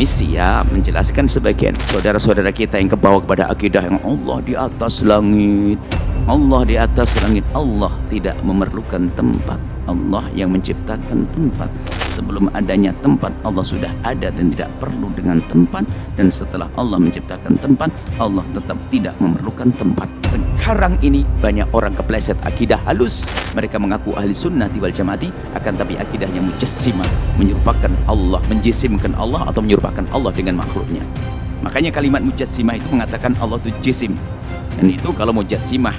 Komisi ya menjelaskan sebagian saudara-saudara kita yang kebawa kepada akidah yang Allah di atas langit. Allah di atas langit, Allah tidak memerlukan tempat. Allah yang menciptakan tempat. Sebelum adanya tempat, Allah sudah ada dan tidak perlu dengan tempat. Dan setelah Allah menciptakan tempat, Allah tetap tidak memerlukan tempat. Sekarang ini banyak orang kepleset akidah halus. Mereka mengaku ahli sunnati wal jamaati, akan tapi akidahnya mujassimah, menyerupakan Allah, menjisimkan Allah atau menyerupakan Allah dengan makhluknya. Makanya kalimat mujassimah itu mengatakan Allah itu jisim. Dan itu kalau mujassimah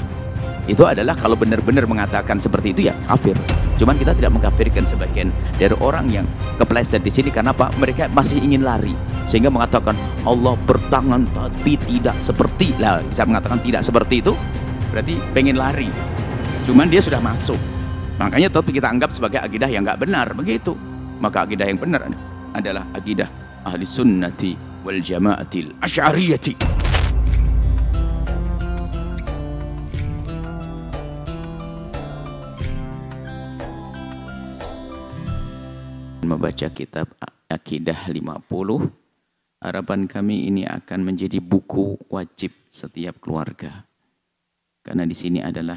itu adalah kalau benar-benar mengatakan seperti itu ya kafir. Cuman kita tidak mengkafirkan sebagian dari orang yang kepleset di sini karena apa? Mereka masih ingin lari sehingga mengatakan Allah bertangan tapi tidak seperti lah. Bisa mengatakan tidak seperti itu berarti pengen lari. Cuman dia sudah masuk. Makanya tapi kita anggap sebagai akidah yang nggak benar begitu. Maka akidah yang benar adalah akidah ahli sunnati wal jamaatil asy'ariyati. Membaca kitab Akidah 50, harapan kami ini akan menjadi buku wajib setiap keluarga. Karena di sini adalah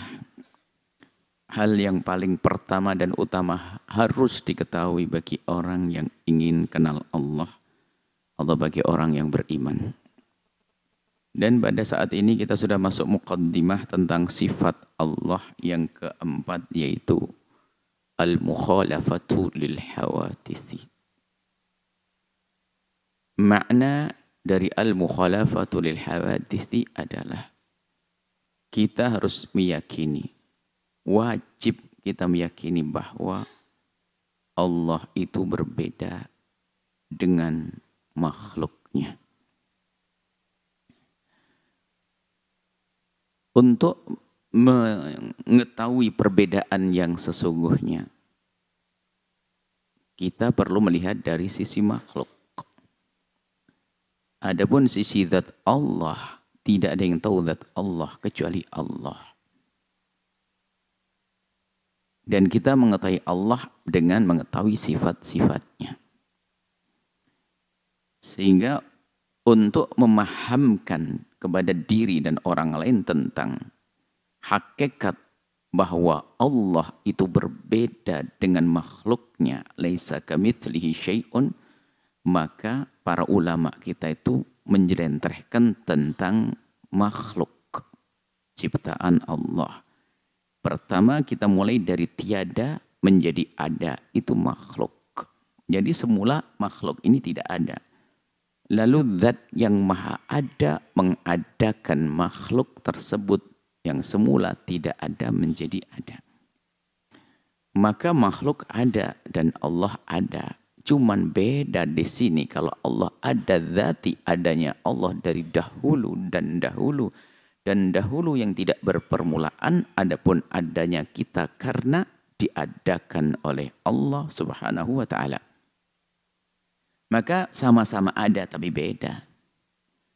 hal yang paling pertama dan utama harus diketahui bagi orang yang ingin kenal Allah atau bagi orang yang beriman. Dan pada saat ini kita sudah masuk muqaddimah tentang sifat Allah yang keempat, yaitu Al-Mukhalafatu Lilhawaditsi. Makna dari Al-Mukhalafatu Lilhawaditsi adalah kita harus meyakini, wajib kita meyakini bahwa Allah itu berbeda dengan makhluknya. Untuk mengetahui perbedaan yang sesungguhnya, kita perlu melihat dari sisi makhluk. Adapun sisi zat Allah, tidak ada yang tahu zat Allah kecuali Allah. Dan kita mengetahui Allah dengan mengetahui sifat-sifatnya. Sehingga untuk memahamkan kepada diri dan orang lain tentang hakikat bahwa Allah itu berbeda dengan makhluknya, laisa kamitslihi syai'un, maka para ulama kita itu menjelentrehkan tentang makhluk ciptaan Allah. Pertama kita mulai dari tiada menjadi ada, itu makhluk. Jadi semula makhluk ini tidak ada. Lalu zat yang maha ada mengadakan makhluk tersebut yang semula tidak ada menjadi ada. Maka makhluk ada dan Allah ada. Cuman beda di sini, kalau Allah ada zati, adanya Allah dari dahulu dan dahulu. Dan dahulu yang tidak berpermulaan, adapun adanya kita karena diadakan oleh Allah Subhanahu wa ta'ala. Maka sama-sama ada tapi beda.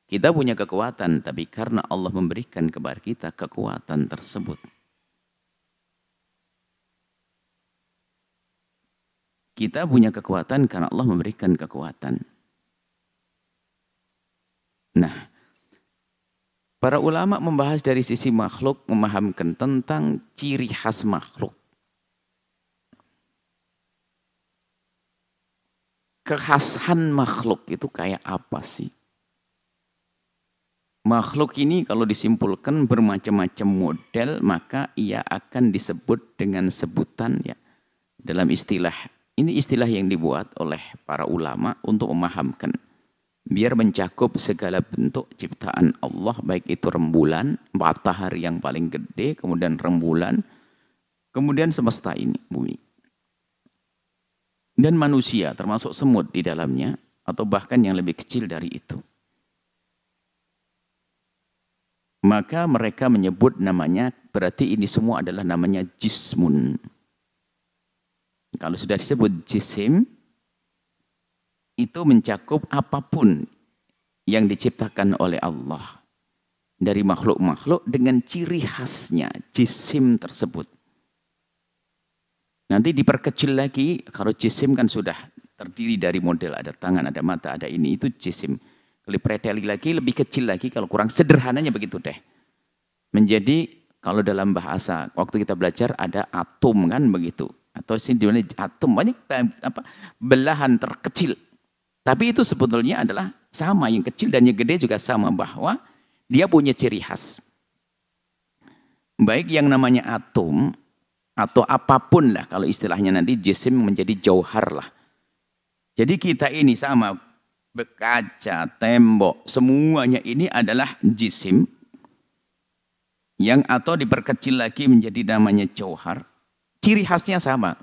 Kita punya kekuatan, tapi karena Allah memberikan kepada kita kekuatan tersebut. Kita punya kekuatan karena Allah memberikan kekuatan. Nah, para ulama membahas dari sisi makhluk, memahamkan tentang ciri khas makhluk. Kekhasan makhluk itu kayak apa sih? Makhluk ini kalau disimpulkan bermacam-macam model, maka ia akan disebut dengan sebutan ya, dalam istilah. Ini istilah yang dibuat oleh para ulama untuk memahamkan, biar mencakup segala bentuk ciptaan Allah, baik itu rembulan, matahari yang paling gede, kemudian rembulan, kemudian semesta ini, bumi. Dan manusia termasuk semut di dalamnya, atau bahkan yang lebih kecil dari itu. Maka mereka menyebut namanya, berarti ini semua adalah namanya jismun. Kalau sudah disebut jisim, itu mencakup apapun yang diciptakan oleh Allah. Dari makhluk-makhluk dengan ciri khasnya, jisim tersebut. Nanti diperkecil lagi, kalau jisim kan sudah terdiri dari model ada tangan, ada mata, ada ini, itu jisim. Kelipreteli lagi, lebih kecil lagi, kalau kurang sederhananya begitu deh. Menjadi kalau dalam bahasa waktu kita belajar ada atom kan begitu, atau sini atom banyak apa belahan terkecil. Tapi itu sebetulnya adalah sama, yang kecil dan yang gede juga sama, bahwa dia punya ciri khas. Baik yang namanya atom atau apapun lah, kalau istilahnya nanti jisim menjadi jauhar lah. Jadi kita ini sama, bekaca, tembok, semuanya ini adalah jisim. Yang atau diperkecil lagi menjadi namanya jauhar. Ciri khasnya sama.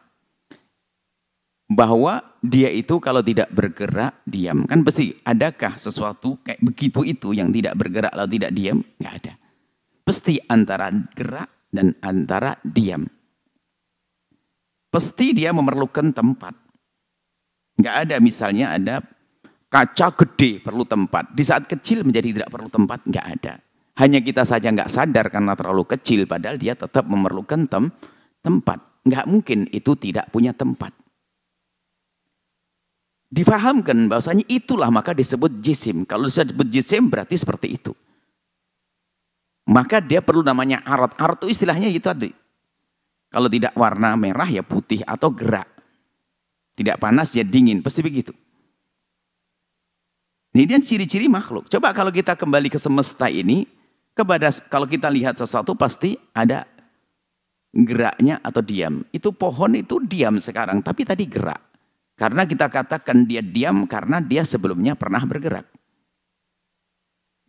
Bahwa dia itu kalau tidak bergerak, diam. Kan pasti adakah sesuatu kayak begitu itu yang tidak bergerak atau tidak diam? Nggak ada. Pasti antara gerak dan antara diam. Pasti dia memerlukan tempat. Nggak ada misalnya ada kaca gede perlu tempat. Di saat kecil menjadi tidak perlu tempat, nggak ada. Hanya kita saja nggak sadar karena terlalu kecil, padahal dia tetap memerlukan tempat. Nggak mungkin itu tidak punya tempat. Difahamkan bahwasanya itulah maka disebut jisim. Kalau disebut jisim berarti seperti itu. Maka dia perlu namanya arad. Arad itu istilahnya itu tadi. Kalau tidak warna merah ya putih atau gerak. Tidak panas ya dingin, pasti begitu. Ini dia ciri-ciri makhluk. Coba kalau kita kembali ke semesta ini, kalau kita lihat sesuatu pasti ada geraknya atau diam. Itu pohon itu diam sekarang, tapi tadi gerak. Karena kita katakan dia diam karena dia sebelumnya pernah bergerak.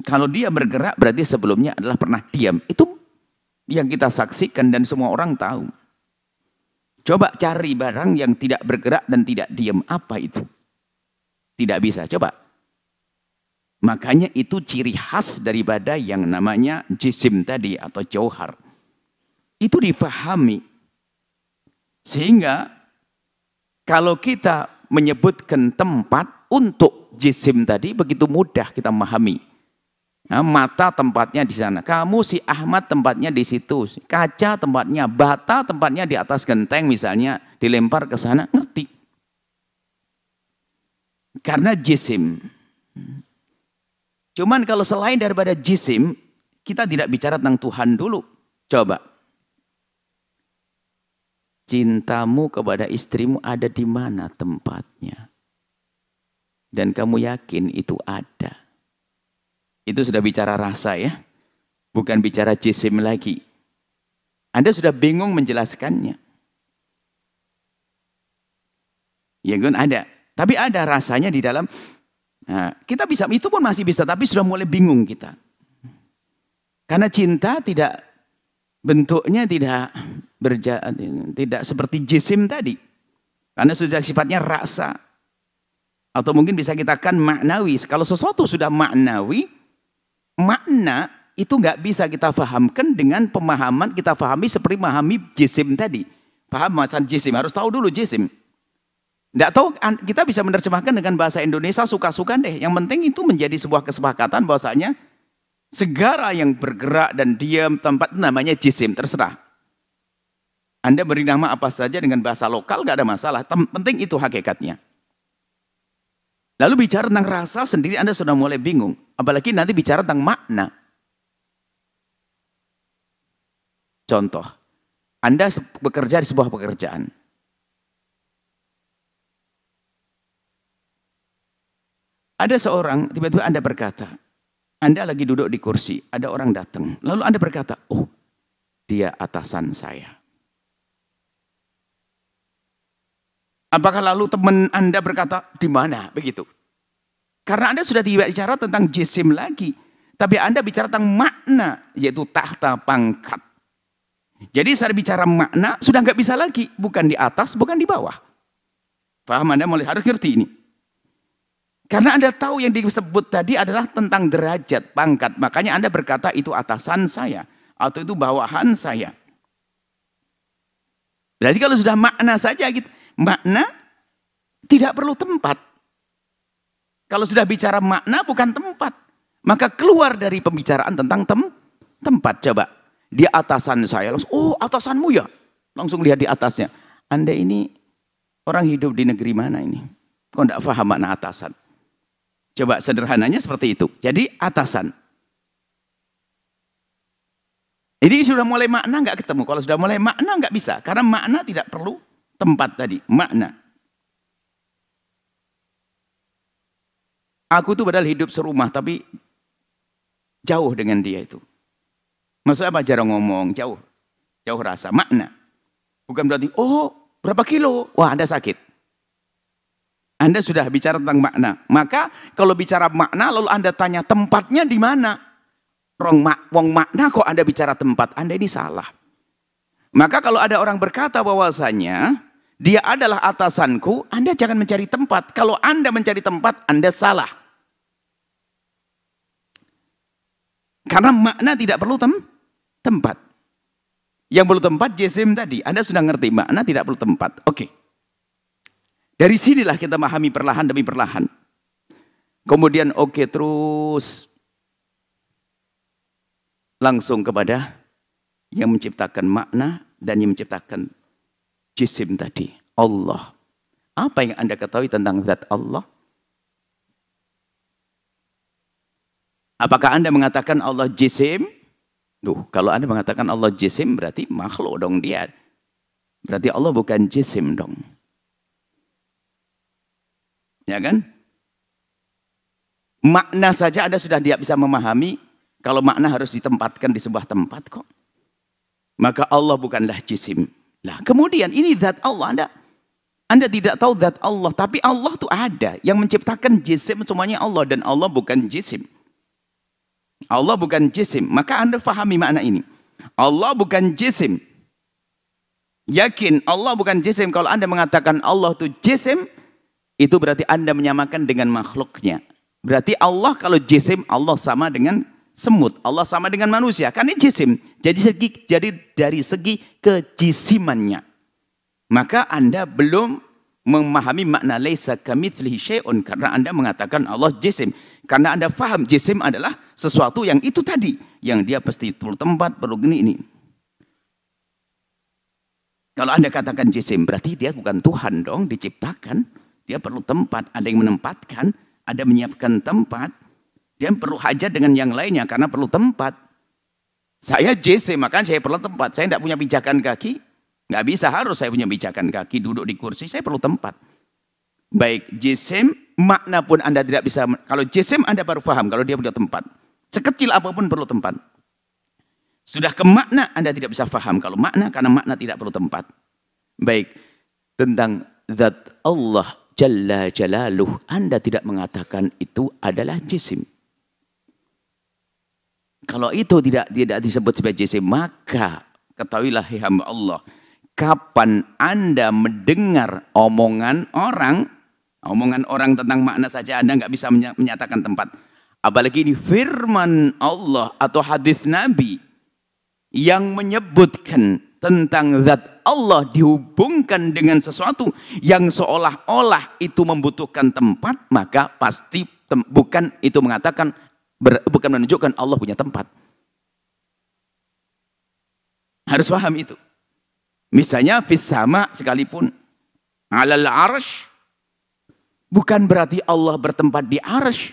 Kalau dia bergerak berarti sebelumnya adalah pernah diam. Itu yang kita saksikan dan semua orang tahu. Coba cari barang yang tidak bergerak dan tidak diam. Apa itu? Tidak bisa. Coba. Makanya itu ciri khas daripada yang namanya jisim tadi atau jauhar. Itu difahami. Sehingga kalau kita menyebutkan tempat untuk jisim tadi begitu mudah kita memahami. Nah, mata tempatnya di sana. Kamu si Ahmad tempatnya di situ. Kaca tempatnya, bata tempatnya di atas genteng misalnya dilempar ke sana, ngerti. Karena jisim. Cuman kalau selain daripada jisim, kita tidak bicara tentang Tuhan dulu. Coba. Cintamu kepada istrimu ada di mana tempatnya? Dan kamu yakin itu ada. Itu sudah bicara rasa ya. Bukan bicara jisim lagi. Anda sudah bingung menjelaskannya. Ya kan ada. Tapi ada rasanya di dalam. Nah, kita bisa, itu pun masih bisa, tapi sudah mulai bingung kita. Karena cinta tidak, bentuknya tidak berjalan, tidak seperti jisim tadi. Karena sudah sifatnya rasa. Atau mungkin bisa kita katakan maknawi. Kalau sesuatu sudah maknawi, makna itu nggak bisa kita fahamkan dengan pemahaman, kita fahami seperti memahami jisim tadi. Paham masalah jisim, harus tahu dulu jisim. Tidak tahu, kita bisa menerjemahkan dengan bahasa Indonesia suka-suka deh. Yang penting itu menjadi sebuah kesepakatan bahwasanya segara yang bergerak dan diam tempat namanya jisim, terserah. Anda beri nama apa saja dengan bahasa lokal gak ada masalah, penting itu hakikatnya. Lalu bicara tentang rasa sendiri Anda sudah mulai bingung, apalagi nanti bicara tentang makna. Contoh, Anda bekerja di sebuah pekerjaan. Ada seorang, tiba-tiba Anda berkata, Anda lagi duduk di kursi, ada orang datang. Lalu Anda berkata, oh dia atasan saya. Apakah lalu teman Anda berkata, di mana? Begitu. Karena Anda sudah tidak bicara tentang jisim lagi. Tapi Anda bicara tentang makna, yaitu tahta pangkat. Jadi saya bicara makna, sudah nggak bisa lagi. Bukan di atas, bukan di bawah. Paham Anda? Mulai harus ngerti ini. Karena Anda tahu yang disebut tadi adalah tentang derajat, pangkat. Makanya Anda berkata itu atasan saya. Atau itu bawahan saya. Berarti kalau sudah makna saja gitu. Makna tidak perlu tempat. Kalau sudah bicara makna bukan tempat. Maka keluar dari pembicaraan tentang tempat. Coba dia atasan saya. Langsung, oh atasanmu ya. Langsung lihat di atasnya. Anda ini orang hidup di negeri mana ini? Kau tidak faham makna atasan. Coba sederhananya seperti itu. Jadi atasan. Jadi sudah mulai makna nggak ketemu. Kalau sudah mulai makna nggak bisa. Karena makna tidak perlu tempat tadi. Makna. Aku tuh padahal hidup serumah tapi jauh dengan dia itu. Maksudnya apa? Jarang ngomong, jauh. Jauh rasa, makna. Bukan berarti, oh berapa kilo? Wah Anda sakit. Anda sudah bicara tentang makna. Maka kalau bicara makna lalu Anda tanya tempatnya di mana? Wong makna kok Anda bicara tempat? Anda ini salah. Maka kalau ada orang berkata bahwasanya dia adalah atasanku, Anda jangan mencari tempat. Kalau Anda mencari tempat, Anda salah. Karena makna tidak perlu tempat. Yang perlu tempat, JSM tadi. Anda sudah ngerti, makna tidak perlu tempat. Oke. Dari sinilah kita memahami perlahan demi perlahan. Kemudian terus langsung kepada yang menciptakan makna dan yang menciptakan jisim tadi, Allah. Apa yang Anda ketahui tentang zat Allah? Apakah Anda mengatakan Allah jisim? Duh, kalau Anda mengatakan Allah jisim berarti makhluk dong dia. Berarti Allah bukan jisim dong. Ya kan? Makna saja Anda sudah tidak bisa memahami kalau makna harus ditempatkan di sebuah tempat kok. Maka Allah bukanlah jisim. Nah, kemudian ini zat Allah, Anda tidak tahu zat Allah, tapi Allah itu ada. Yang menciptakan jisim semuanya Allah dan Allah bukan jisim. Allah bukan jisim, maka Anda fahami makna ini. Allah bukan jisim. Yakin Allah bukan jisim. Kalau Anda mengatakan Allah itu jisim, itu berarti Anda menyamakan dengan makhluknya. Berarti Allah kalau jisim, Allah sama dengan semut, Allah sama dengan manusia, karena jisim. Jadi dari segi kejisimannya, maka Anda belum memahami makna laisa kamitslihi syai'un, karena Anda mengatakan Allah jisim. Karena Anda faham jisim adalah sesuatu yang itu tadi, yang dia pasti perlu tempat, perlu gini ini. Kalau Anda katakan jisim, berarti dia bukan Tuhan dong, diciptakan, dia perlu tempat, ada yang menempatkan, ada menyiapkan tempat. Dia perlu hajat dengan yang lainnya karena perlu tempat. Saya JC, makanya saya perlu tempat. Saya tidak punya pijakan kaki. Nggak bisa, harus saya punya pijakan kaki. Duduk di kursi, saya perlu tempat. Baik, JC makna pun Anda tidak bisa. Kalau JC Anda baru paham kalau dia punya tempat. Sekecil apapun perlu tempat. Sudah ke makna Anda tidak bisa paham kalau makna, karena makna tidak perlu tempat. Baik, tentang zat Allah Jalla Jalaluh, Anda tidak mengatakan itu adalah jisim. Kalau itu tidak disebut sebagai jisim, maka ketahuilah hai hamba Allah, kapan Anda mendengar omongan orang tentang makna saja Anda nggak bisa menyatakan tempat, apalagi ini firman Allah atau hadis Nabi yang menyebutkan tentang zat Allah dihubungkan dengan sesuatu yang seolah-olah itu membutuhkan tempat, maka pasti bukan itu mengatakan, bukan menunjukkan Allah punya tempat. Harus paham itu. Misalnya fis sama sekalipun, alal arsh, bukan berarti Allah bertempat di arsh.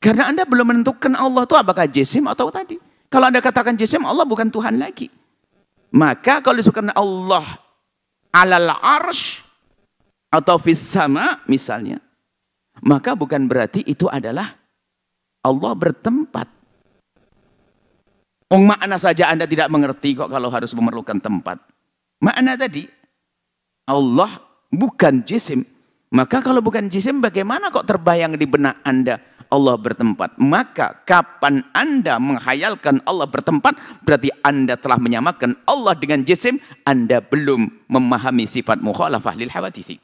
Karena Anda belum menentukan Allah itu apakah jisim atau tadi. Kalau Anda katakan jisim, Allah bukan Tuhan lagi. Maka kalau disebutkan Allah alal arsh atau fis sama misalnya, maka bukan berarti itu adalah Allah bertempat. Makna saja Anda tidak mengerti kok kalau harus memerlukan tempat. Makna tadi Allah bukan jisim. Maka kalau bukan jisim, bagaimana kok terbayang di benak Anda Allah bertempat? Maka kapan Anda menghayalkan Allah bertempat, berarti Anda telah menyamakan Allah dengan jisim. Anda belum memahami sifat mukhalafah lilhawaditsi.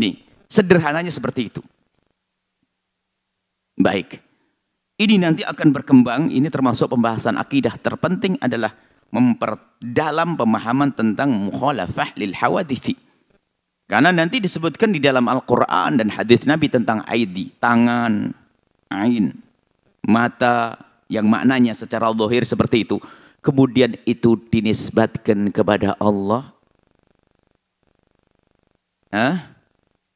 Ini sederhananya seperti itu. Baik, ini nanti akan berkembang. Ini termasuk pembahasan akidah terpenting adalah memperdalam pemahaman tentang mukhalafah lil hawaditsi. Karena nanti disebutkan di dalam Al-Quran dan hadis Nabi tentang aidi, tangan, ain, mata, yang maknanya secara zahir seperti itu. Kemudian itu dinisbatkan kepada Allah.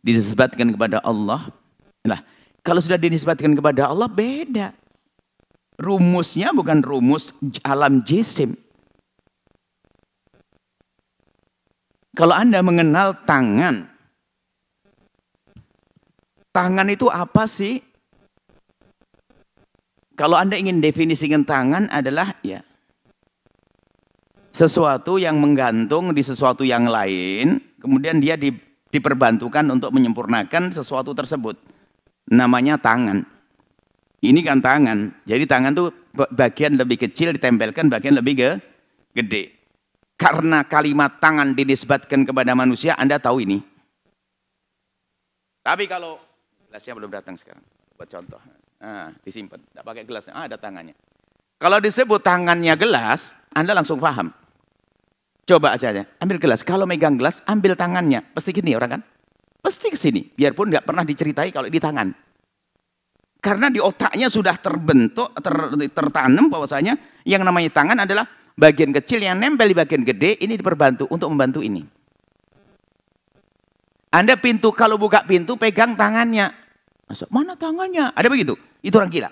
dinisbatkan kepada Allah. Nah, kalau sudah dinisbatkan kepada Allah beda. Rumusnya bukan rumus alam jisim. Kalau Anda mengenal tangan, tangan itu apa sih? Kalau Anda ingin definisikan tangan adalah ya sesuatu yang menggantung di sesuatu yang lain, kemudian dia diperbantukan untuk menyempurnakan sesuatu tersebut. Namanya tangan. Ini kan tangan. Jadi tangan tuh bagian lebih kecil ditempelkan bagian lebih gede. Karena kalimat tangan dinisbatkan kepada manusia, Anda tahu ini. Tapi kalau gelasnya belum datang sekarang, buat contoh. Nah, disimpan, tidak pakai gelasnya, ada tangannya. Kalau disebut tangannya gelas, Anda langsung paham. Coba aja, ambil gelas. Kalau megang gelas, ambil tangannya. Pasti gini orang kan? Pasti kesini. Biarpun nggak pernah diceritai kalau di tangan. Karena di otaknya sudah terbentuk, tertanam bahwasanya yang namanya tangan adalah bagian kecil yang nempel di bagian gede, ini diperbantu untuk membantu ini. Anda pintu, kalau buka pintu pegang tangannya. Masa, mana tangannya? Ada begitu? Itu orang gila.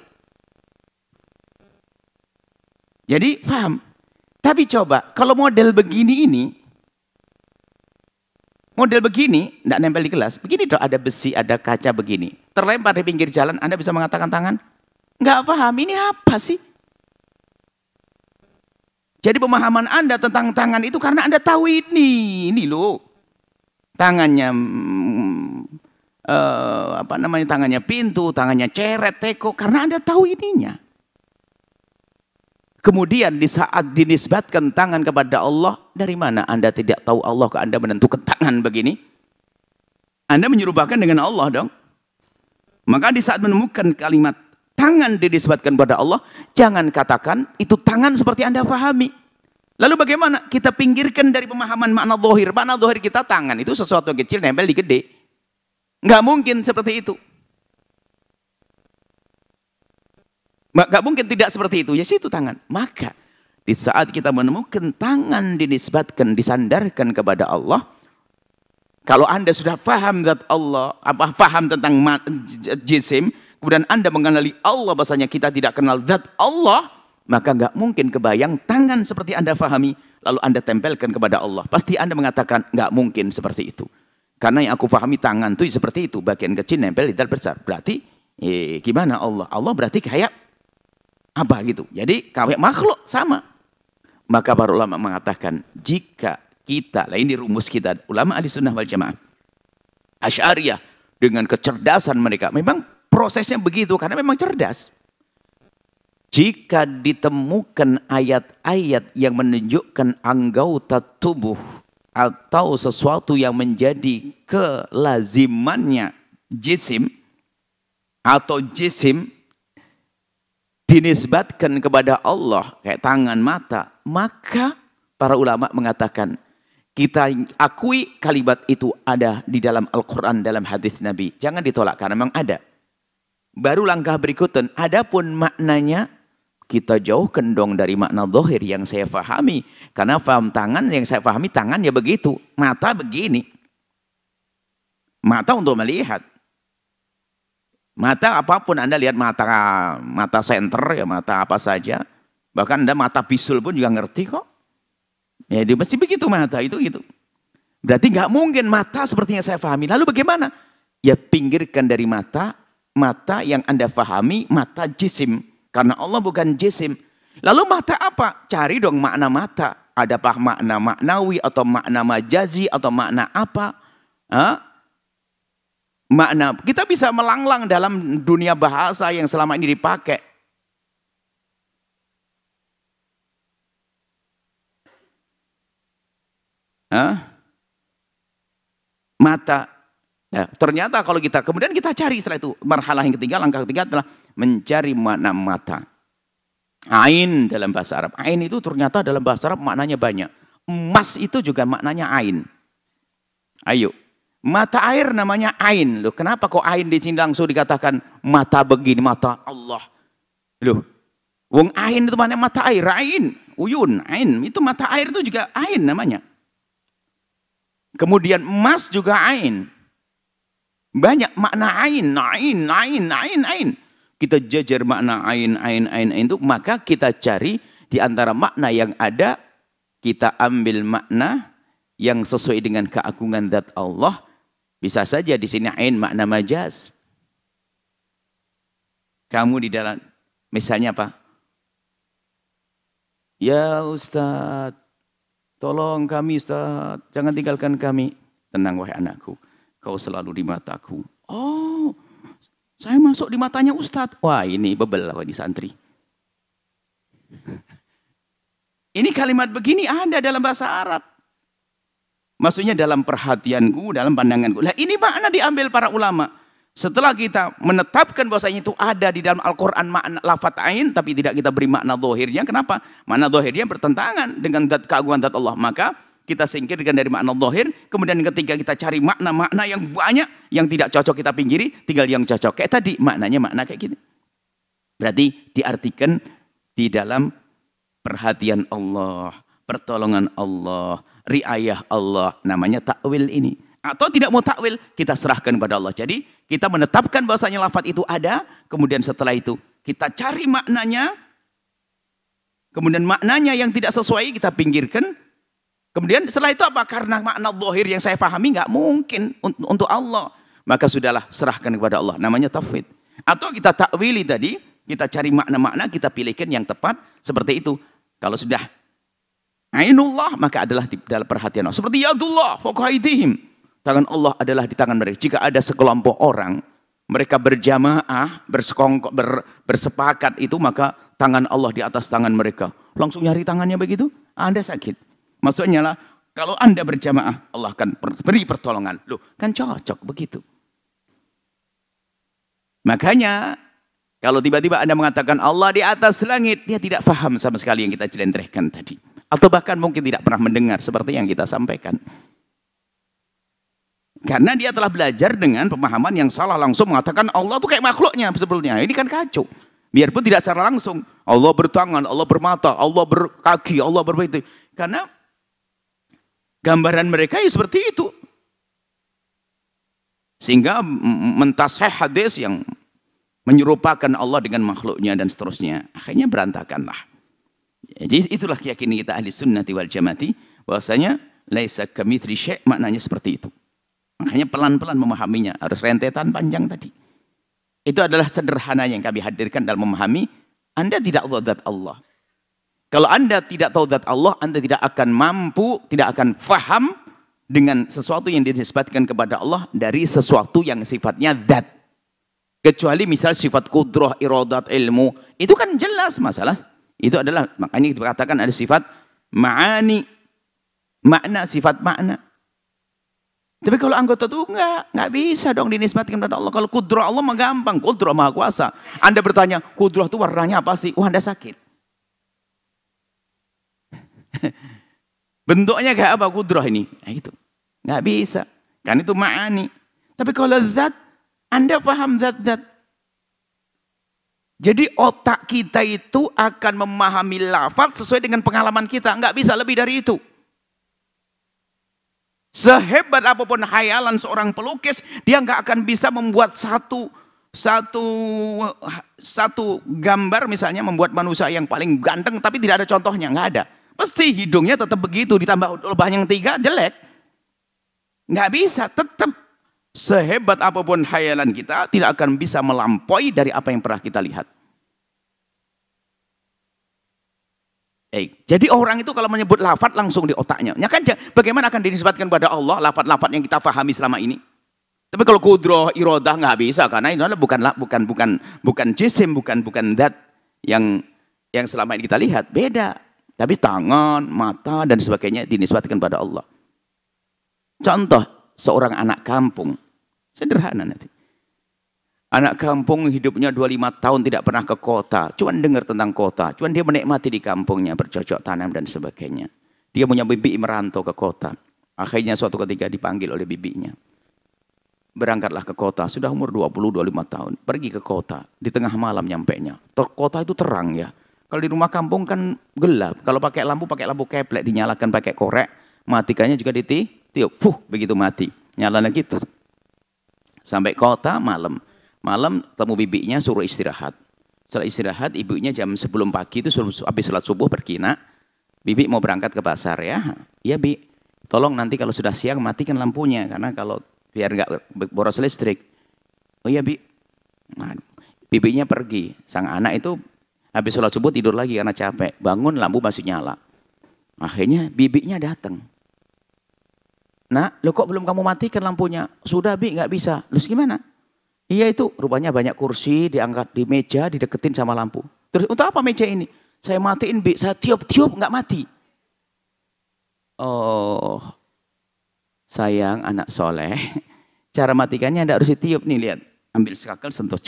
Jadi paham. Tapi coba, kalau model begini ini, model begini, tidak nempel di gelas. Begini dong, ada besi, ada kaca begini. Terlempar di pinggir jalan, Anda bisa mengatakan tangan? Nggak paham, ini apa sih? Jadi pemahaman Anda tentang tangan itu karena Anda tahu ini loh. Tangannya apa namanya? Tangannya pintu, tangannya ceret, teko, karena Anda tahu ininya. Kemudian di saat dinisbatkan tangan kepada Allah, dari mana Anda tidak tahu Allah ke Anda menentukan tangan begini? Anda menyerupakan dengan Allah dong. Maka di saat menemukan kalimat tangan dinisbatkan pada Allah, jangan katakan itu tangan seperti Anda pahami. Lalu bagaimana? Kita pinggirkan dari pemahaman makna zahir. Makna zahir kita tangan itu sesuatu yang kecil nempel di gede. Nggak mungkin seperti itu. Nggak mungkin tidak seperti itu. Ya itu tangan. Maka di saat kita menemukan tangan dinisbatkan, disandarkan kepada Allah, kalau Anda sudah paham zat Allah, apa paham tentang jisim, kemudian Anda mengenali Allah, bahasanya kita tidak kenal zat Allah, maka nggak mungkin kebayang tangan seperti Anda fahami, lalu Anda tempelkan kepada Allah. Pasti Anda mengatakan nggak mungkin seperti itu. Karena yang aku fahami tangan itu seperti itu, bagian kecil nempel di besar. Berarti gimana Allah? Allah berarti kayak apa gitu. Jadi kayak makhluk sama. Maka para ulama mengatakan jika kita, ini rumus kita, ulama ahli sunnah wal jamaah, Asy'ariyah dengan kecerdasan mereka, memang prosesnya begitu karena memang cerdas. Jika ditemukan ayat-ayat yang menunjukkan anggota tubuh atau sesuatu yang menjadi kelazimannya jisim atau jisim dinisbatkan kepada Allah kayak tangan, mata, maka para ulama mengatakan kita akui kalimat itu ada di dalam Al-Quran, dalam hadis Nabi. Jangan ditolak karena memang ada. Baru langkah berikutnya, adapun maknanya kita jauhkan dong dari makna zahir yang saya pahami. Karena paham tangan, yang saya pahami tangan ya begitu, mata begini. Mata untuk melihat. Mata apapun Anda lihat, mata senter ya, mata apa saja. Bahkan Anda mata bisul pun juga ngerti kok. Ya dia pasti begitu mata itu gitu. Berarti nggak mungkin mata seperti yang saya pahami. Lalu bagaimana? Ya pinggirkan dari mata. Mata yang Anda pahami, mata jisim. Karena Allah bukan jisim. Lalu mata apa? Cari dong makna mata. Adakah makna maknawi atau makna majazi atau makna apa? Makna. Kita bisa melanglang dalam dunia bahasa yang selama ini dipakai. Mata. Ya, ternyata kalau kita, kemudian kita cari setelah itu. Marhalah yang ketiga, langkah ketiga adalah mencari makna mata. Ain dalam bahasa Arab. Ain itu ternyata dalam bahasa Arab maknanya banyak. Emas itu juga maknanya ain. Ayo. Mata air namanya ain. Loh, kenapa kok ain di sini langsung dikatakan mata begini, mata Allah. Loh, wong ain itu maknanya mata air. Ain, uyun, ain. Itu mata air itu juga ain namanya. Kemudian emas juga ain. Banyak makna ain, ain, ain, ain, ain. Kita jajar makna ain, ain, ain, ain itu, maka kita cari di antara makna yang ada, kita ambil makna yang sesuai dengan keagungan zat Allah. Bisa saja di sini ain makna majaz. Kamu di dalam, misalnya apa? Ya Ustaz, tolong kami Ustaz, jangan tinggalkan kami. Tenang wahai anakku, kau selalu di mataku. Oh, saya masuk di matanya Ustaz. Wah, ini bebel lah ini santri. Ini kalimat begini ada dalam bahasa Arab. Maksudnya dalam perhatianku, dalam pandanganku. Lah ini makna diambil para ulama. Setelah kita menetapkan bahwasanya itu ada di dalam Al-Quran makna lafadz ain, tapi tidak kita beri makna zahirnya. Kenapa? Makna zahirnya bertentangan dengan keagungan zat Allah. Maka kita singkirkan dari makna zahir. Kemudian ketika kita cari makna-makna yang banyak, yang tidak cocok kita pinggiri, tinggal yang cocok. Kayak tadi, maknanya makna kayak gini. Berarti diartikan di dalam perhatian Allah, pertolongan Allah, riayah Allah. Namanya takwil ini. Atau tidak mau takwil, kita serahkan kepada Allah. Jadi kita menetapkan bahwasanya lafadz itu ada, kemudian setelah itu kita cari maknanya, kemudian maknanya yang tidak sesuai kita pinggirkan, kemudian setelah itu apa? Karena makna zahir yang saya pahami nggak mungkin untuk Allah, maka sudahlah serahkan kepada Allah. Namanya tafwid. Atau kita takwili tadi, kita cari makna-makna, kita pilihkan yang tepat seperti itu. Kalau sudah ainullah maka adalah di dalam perhatian Allah. Seperti yadullah fawqa aydihim. Tangan Allah adalah di tangan mereka. Jika ada sekelompok orang, mereka berjamaah, bersekongkok, bersepakat itu, maka tangan Allah di atas tangan mereka. Langsung nyari tangannya begitu, Anda sakit. Maksudnya lah, kalau Anda berjamaah, Allah akan beri pertolongan. Loh, kan cocok begitu. Makanya, kalau tiba-tiba Anda mengatakan Allah di atas langit, dia tidak paham sama sekali yang kita jelentrehkan tadi. Atau bahkan mungkin tidak pernah mendengar seperti yang kita sampaikan. Karena dia telah belajar dengan pemahaman yang salah, langsung mengatakan Allah itu kayak makhluknya sebetulnya. Ini kan kacau. Biarpun tidak secara langsung. Allah bertangan, Allah bermata, Allah berkaki, Allah berbegitu. Karena gambaran mereka ya seperti itu. Sehingga mentasih hadis yang menyerupakan Allah dengan makhluknya dan seterusnya. Akhirnya berantakanlah. Jadi itulah keyakinan kita ahli sunnati wal jamaati. Bahwasanya laisa kamitsli syai', maknanya seperti itu. Makanya pelan-pelan memahaminya, harus rentetan panjang tadi. Itu adalah sederhana yang kami hadirkan dalam memahami, Anda tidak tahu zat Allah. Kalau Anda tidak tahu zat Allah, Anda tidak akan mampu, tidak akan faham dengan sesuatu yang dinisbatkan kepada Allah dari sesuatu yang sifatnya zat. Kecuali misal sifat kudrah, iradat, ilmu, itu kan jelas masalah. Itu adalah, makanya kita katakan ada sifat ma'ani, makna, sifat makna. Tapi kalau anggota itu enggak bisa dong dinisbatkan kepada Allah. Kalau kudrah Allah mah gampang, kudrah maha kuasa. Anda bertanya, kudrah itu warnanya apa sih? Wah, Anda sakit. Bentuknya kayak apa kudrah ini? Nah, itu. Enggak bisa. Kan itu ma'ani. Tapi kalau zat, Anda paham zat-zat. Jadi otak kita itu akan memahami lafaz sesuai dengan pengalaman kita. Enggak bisa lebih dari itu. Sehebat apapun khayalan seorang pelukis, dia nggak akan bisa membuat satu gambar misalnya, membuat manusia yang paling ganteng tapi tidak ada contohnya, nggak ada. Pasti hidungnya tetap begitu, ditambah lebah yang tiga jelek, nggak bisa. Tetap sehebat apapun khayalan kita tidak akan bisa melampaui dari apa yang pernah kita lihat. Jadi orang itu kalau menyebut lafadz langsung di otaknya. Ya kan, bagaimana akan dinisbatkan kepada Allah lafadz-lafadz yang kita fahami selama ini? Tapi kalau kudroh, irodah nggak bisa, karena itu bukan jisim, bukan zat yang selama ini kita lihat, beda. Tapi tangan, mata dan sebagainya dinisbatkan kepada Allah. Contoh seorang anak kampung, sederhana nanti. Anak kampung hidupnya 25 tahun tidak pernah ke kota. Cuman dengar tentang kota. Cuman dia menikmati di kampungnya, bercocok tanam dan sebagainya. Dia punya bibi merantau ke kota. Akhirnya suatu ketika dipanggil oleh bibinya. Berangkatlah ke kota. Sudah umur 20-25 tahun. Pergi ke kota. Di tengah malam nyampenya. Kota itu terang ya. Kalau di rumah kampung kan gelap. Kalau pakai lampu keplek. Dinyalakan pakai korek. Matikannya juga tiup, fuh, begitu mati, nyala lagi tuh. Sampai kota malam, malam temu bibinya suruh istirahat. Setelah istirahat, ibunya jam sebelum pagi itu habis sholat subuh pergi, nak, bibi mau berangkat ke pasar ya. Iya bi, tolong nanti kalau sudah siang matikan lampunya, karena kalau biar nggak boros listrik. Oh iya bi, nah, bibinya pergi, sang anak itu habis sholat subuh tidur lagi karena capek, bangun lampu masih nyala. Akhirnya bibinya datang. Nah, lo kok belum kamu matikan lampunya? Sudah bi, nggak bisa. Terus gimana? Iya itu, rupanya banyak kursi diangkat di meja, dideketin sama lampu. Terus untuk apa meja ini? Saya matiin bi, saya tiup-tiup nggak mati. Oh, sayang anak soleh. Cara matikannya nggak harus ditiup nih, lihat. Ambil sekakal, sentuh.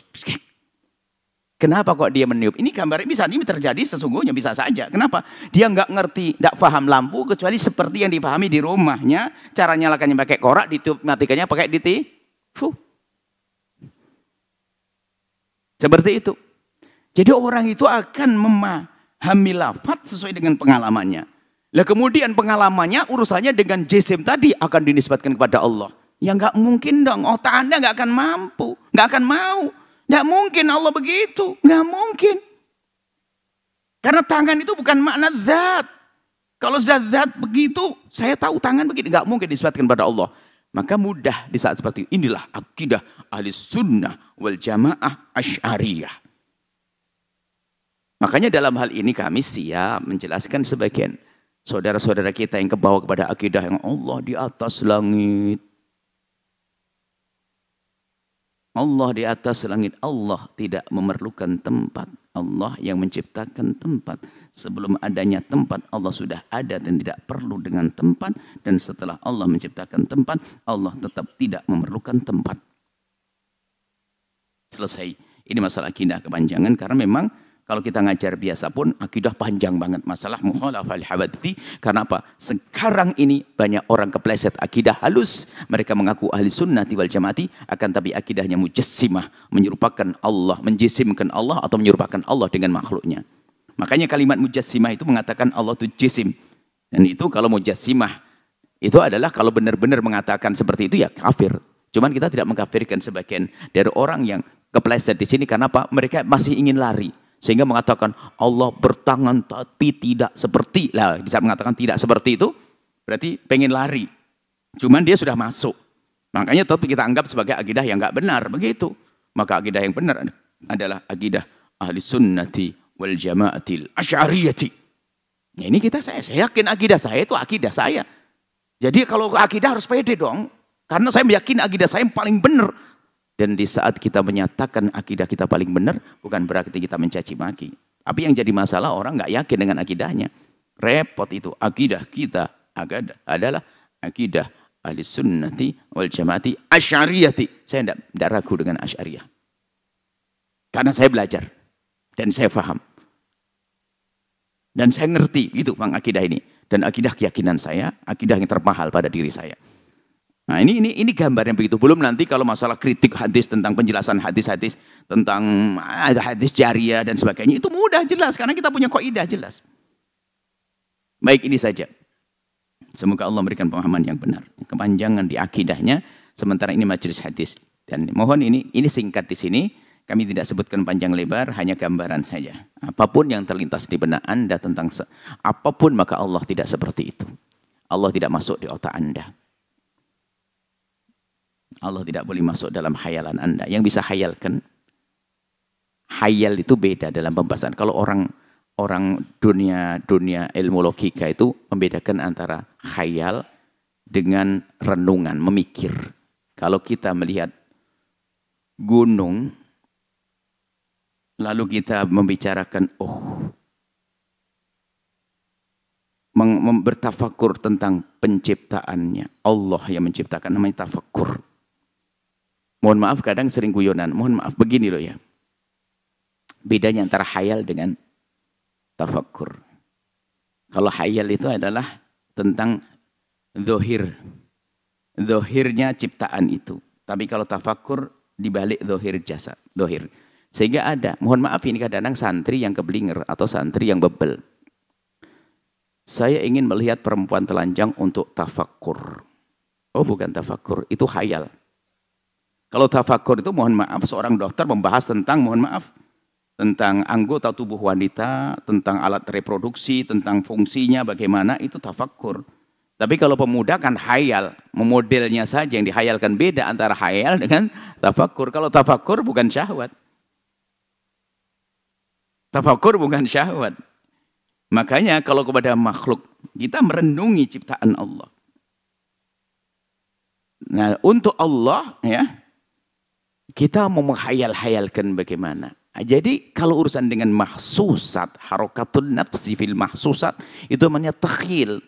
Kenapa kok dia meniup? Ini gambarnya bisa, ini terjadi sesungguhnya, bisa saja. Kenapa? Dia nggak ngerti, nggak paham lampu, kecuali seperti yang dipahami di rumahnya. Cara nyalakannya pakai korak, ditiup matikannya pakai diti. Fuh. Seperti itu. Jadi orang itu akan memahami lafaz sesuai dengan pengalamannya. Lah kemudian pengalamannya urusannya dengan jisim tadi akan dinisbatkan kepada Allah. Ya nggak mungkin dong, otak Anda nggak akan mampu, nggak akan mau. Nggak mungkin Allah begitu, nggak mungkin. Karena tangan itu bukan makna zat. Kalau sudah zat begitu, saya tahu tangan begitu, nggak mungkin disebutkan pada Allah. Maka mudah di saat seperti ini. Inilah akidah ahli sunnah wal jamaah asy'ariyah. Makanya dalam hal ini kami siap menjelaskan sebagian saudara-saudara kita yang kebawa kepada akidah yang Allah di atas langit. Allah di atas langit, Allah tidak memerlukan tempat. Allah yang menciptakan tempat. Sebelum adanya tempat, Allah sudah ada dan tidak perlu dengan tempat. Dan setelah Allah menciptakan tempat, Allah tetap tidak memerlukan tempat. Selesai. Ini masalah akidah kepanjangan, karena memang kalau kita ngajar biasa pun akidah panjang banget masalah Mukhalafatu Lilhawaditsi. Karena apa? Sekarang ini banyak orang kepleset akidah halus. Mereka mengaku ahli sunnati wal jamaati, akan tapi akidahnya mujassimah, menyerupakan Allah, menjisimkan Allah atau menyerupakan Allah dengan makhluknya. Makanya kalimat mujassimah itu mengatakan Allah itu jisim. Dan itu kalau mujassimah itu adalah kalau benar-benar mengatakan seperti itu ya kafir. Cuman kita tidak mengkafirkan sebagian dari orang yang kepleset di sini karena apa? Mereka masih ingin lari sehingga mengatakan Allah bertangan tapi tidak seperti lah. Di saat mengatakan tidak seperti itu berarti pengen lari. Cuman dia sudah masuk. Makanya tapi kita anggap sebagai akidah yang enggak benar begitu. Maka akidah yang benar adalah akidah ahli sunnati wal jamaatil asy'ariyati. Ya ini kita saya yakin akidah saya itu akidah saya. Jadi kalau akidah harus pede dong. Karena saya meyakini akidah saya yang paling benar. Dan di saat kita menyatakan akidah kita paling benar, bukan berarti kita mencaci maki. Tapi yang jadi masalah orang nggak yakin dengan akidahnya. Repot itu. Akidah kita adalah akidah ahli sunnati wal jamaati asy'ariyati. Saya tidak ragu dengan asy'ariyah. Karena saya belajar. Dan saya paham. Dan saya ngerti itu bang akidah ini. Dan akidah keyakinan saya, akidah yang termahal pada diri saya. Nah ini gambarnya begitu. Belum nanti kalau masalah kritik hadis tentang penjelasan hadis-hadis tentang hadis jariah dan sebagainya itu mudah jelas karena kita punya kaidah jelas. Baik ini saja. Semoga Allah memberikan pemahaman yang benar, kepanjangan di akidahnya. Sementara ini majelis hadis dan mohon ini singkat di sini. Kami tidak sebutkan panjang lebar, hanya gambaran saja. Apapun yang terlintas di benak Anda tentang apapun maka Allah tidak seperti itu. Allah tidak masuk di otak Anda. Allah tidak boleh masuk dalam khayalan Anda. Yang bisa khayalkan, khayal itu beda dalam pembahasan. Kalau orang dunia ilmu logika itu membedakan antara khayal dengan renungan, memikir. Kalau kita melihat gunung, lalu kita membicarakan, bertafakur tentang penciptaannya. Allah yang menciptakan, namanya tafakur. Mohon maaf kadang sering guyonan. Mohon maaf begini loh ya. Bedanya antara khayal dengan tafakkur. Kalau khayal itu adalah tentang zahir. Zahirnya ciptaan itu. Tapi kalau tafakkur dibalik zahir jasa, zahir. Sehingga ada, mohon maaf ini kadang-kadang santri yang keblinger atau santri yang bebel. Saya ingin melihat perempuan telanjang untuk tafakkur. Oh, bukan tafakur, itu khayal. Kalau tafakur itu mohon maaf, seorang dokter membahas tentang mohon maaf tentang anggota tubuh wanita, tentang alat reproduksi, tentang fungsinya bagaimana, itu tafakur. Tapi kalau pemuda kan khayal, memodelnya saja yang dihayalkan, beda antara khayal dengan tafakur. Kalau tafakur bukan syahwat. Tafakur bukan syahwat. Makanya kalau kepada makhluk, kita merenungi ciptaan Allah. Nah, untuk Allah ya, kita mau menghayal-hayalkan bagaimana. Jadi kalau urusan dengan mahsusat, harokatun nafsi fil mahsusat, itu namanya takhil.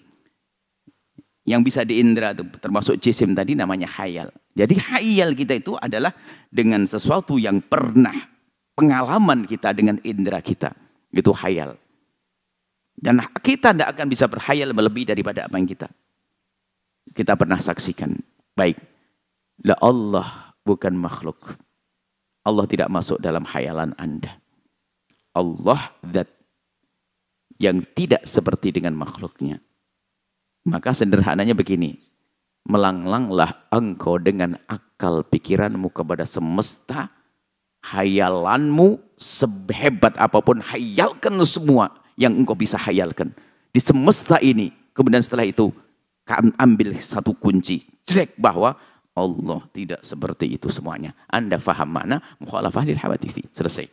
Yang bisa diindra termasuk jisim tadi namanya khayal. Jadi khayal kita itu adalah dengan sesuatu yang pernah pengalaman kita dengan indra kita. Itu khayal. Dan kita tidak akan bisa berkhayal lebih daripada apa yang kita pernah saksikan. Baik. La Allah bukan makhluk. Allah tidak masuk dalam khayalan Anda. Allah zat yang tidak seperti dengan makhluknya. Maka sederhananya begini, melanglanglah engkau dengan akal pikiranmu kepada semesta, khayalanmu sehebat apapun, khayalkan semua yang engkau bisa khayalkan di semesta ini. Kemudian setelah itu, ambil satu kunci, cek bahwa Allah tidak seperti itu semuanya. Anda faham mana? Mukhalafatu Lilhawaditsi. Selesai.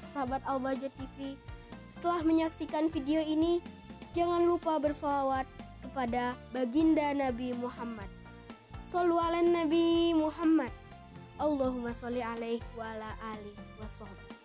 Sahabat Al-Bahjah TV, setelah menyaksikan video ini, jangan lupa bersolawat kepada baginda Nabi Muhammad. Shollu ala Nabi Muhammad. Allahumma sholli alaihi wa ala alihi wa sahbihi.